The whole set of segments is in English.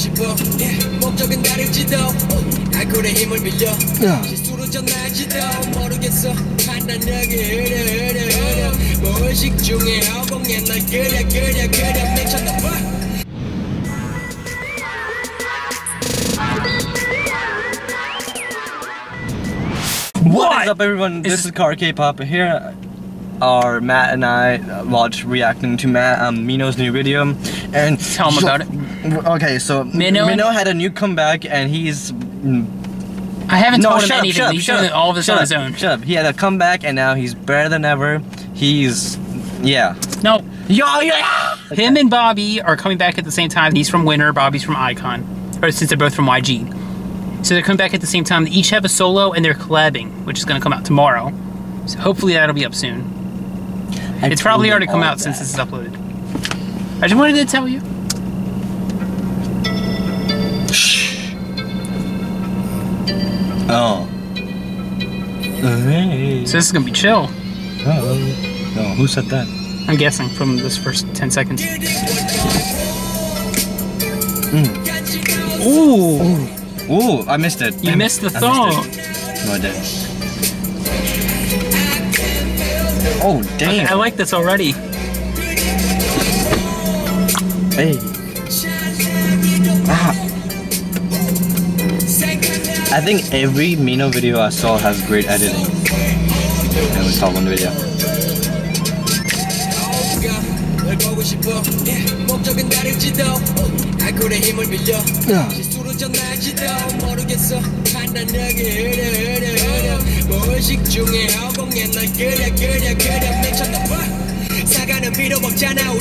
싶어 목적은 다를지도 알코올의 힘을 빌려 실수로 전화할지도 모르겠어 판단력이 흐르르 무의식 중에 허공에 널 그려 미쳤나봐 What is up, everyone? This is Car K-Pop here. Are Matt and I watched reacting to Matt Mino's new video, and tell him about it. Okay, so Mino had a new comeback, and he's. I haven't told him anything. He's doing all of this on his own. Shut up. He had a comeback, and now he's better than ever. He's, yeah. No. Yeah. Okay. Him and Bobby are coming back at the same time. He's from Winner. Bobby's from Icon, or since they're both from YG. So they're coming back at the same time. They each have a solo, and they're collabing, which is going to come out tomorrow. So hopefully that'll be up soon. It's probably already come out since this is uploaded. I just wanted to tell you. Shh. Oh. Hey. So this is going to be chill. Oh. No, who said that? I'm guessing from this first 10 seconds. Mm. Ooh. Ooh. Ooh, I missed it. You missed the thong. No, I didn't. Oh, damn. Okay, I like this already. Hey. Ah. I think every Mino video I saw has great editing. And we saw one video.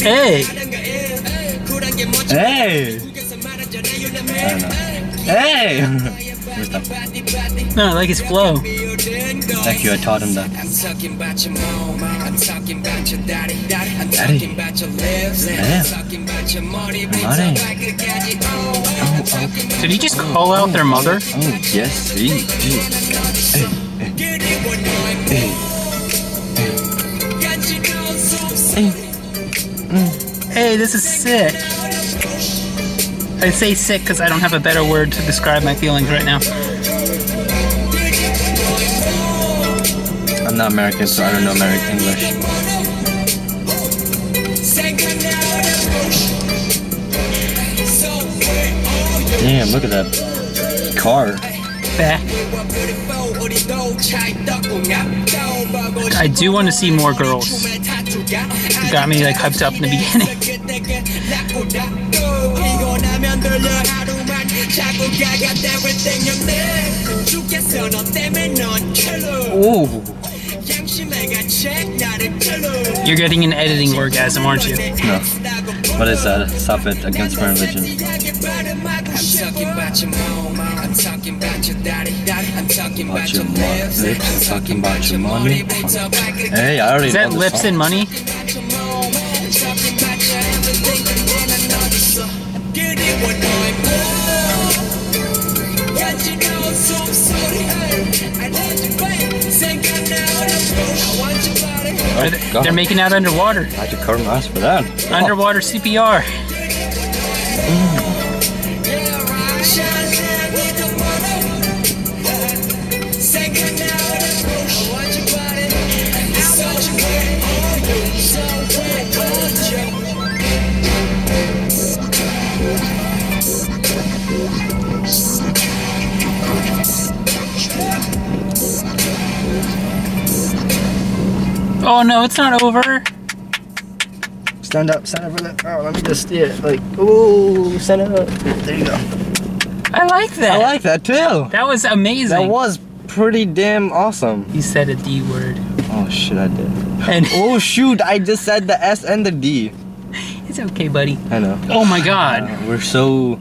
Hey! No, I like his flow. Thank you, I taught him that. Daddy. Did he just call out their mother? Oh, yes, he did. Hey, this is sick. I say sick because I don't have a better word to describe my feelings right now. I'm not American, so I don't know American English. Damn, look at that car. I do want to see more girls. It got me like hyped up in the beginning. Ooh. You're getting an editing orgasm, aren't you? No. What is that? Stop it. Against my religion. I'm talking about your money. Hey, I already is that lips song. And money? Oh, they're making out underwater. I had to cover my ass for that. Underwater CPR. Oh no, it's not over. Stand up, brother. Oh, let me just see it. Like, ooh, stand up. There you go. I like that. I like that too. That was amazing. That was pretty damn awesome. You said a D word. Oh shit, I did. And oh shoot, I just said the S and the D. It's okay, buddy. I know. Oh my god. We're so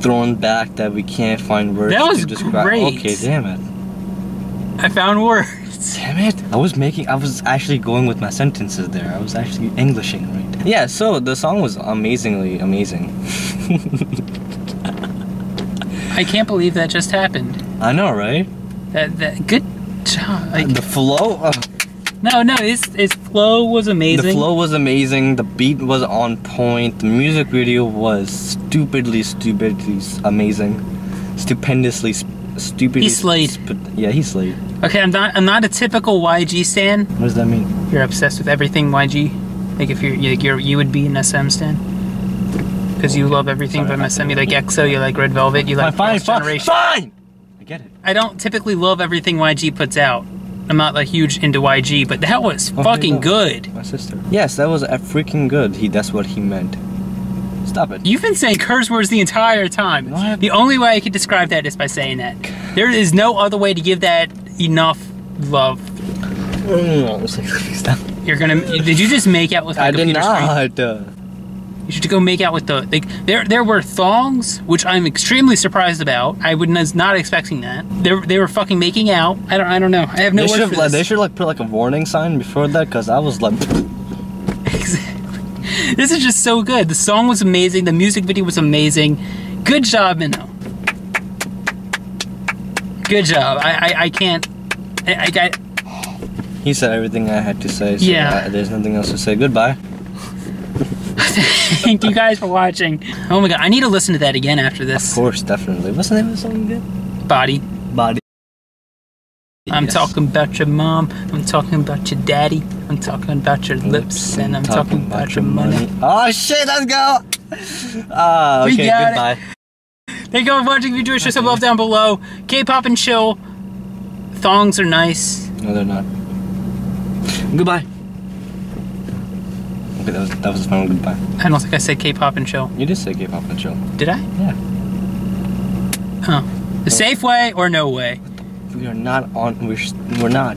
thrown back that we can't find words. That was great. Okay, damn it. I found words. Damn it! I was actually going with my sentences there. I was actually Englishing right there. Yeah, so the song was amazingly amazing. I can't believe that just happened. I know, right? That good job. Like, the flow. No, his flow was amazing. The flow was amazing, the beat was on point, the music video was stupidly amazing. Stupendously, stupidly. He slayed. Yeah, he slayed. Okay, I'm not a typical YG stan. What does that mean? You're obsessed with everything YG. Like if you would be an SM stan. Because you love everything from SM. You like EXO, you like Red Velvet, you like Girls' Generation. Fine! I get it. I don't typically love everything YG puts out. I'm not like huge into YG, but that was fucking good. My sister. Yes, that was a freaking good. That's what he meant. Stop it. You've been saying curse words the entire time. The only way I could describe that is by saying that. There is no other way to give that enough love. You're gonna. Did you just make out with my computer screen? I did not. You should go make out with the. Like, there were thongs, which I'm extremely surprised about. I was not expecting that. They were fucking making out. I don't know. I have no words for this. They should like put like a warning sign before that, because I was like. Exactly. This is just so good. The song was amazing. The music video was amazing. Good job, Mino. Good job. I can't. He said everything I had to say. So yeah. There's nothing else to say. Goodbye. Thank you guys for watching. Oh my god, I need to listen to that again after this. Of course, definitely. What's the name of the song again? Body. Body. I'm talking about your mom. I'm talking about your daddy. I'm talking about your lips, and I'm talking about your money. Oh shit, let's go! Okay, we got goodbye. It. Thank you all for watching. If you enjoyed, show some love down below. K-pop and chill. Thongs are nice. No, they're not. Goodbye. That was the final goodbye. I don't think I said K-pop and chill. You did say K-pop and chill. Did I? Yeah. Huh. The safe way or no way? We are not on. We're not.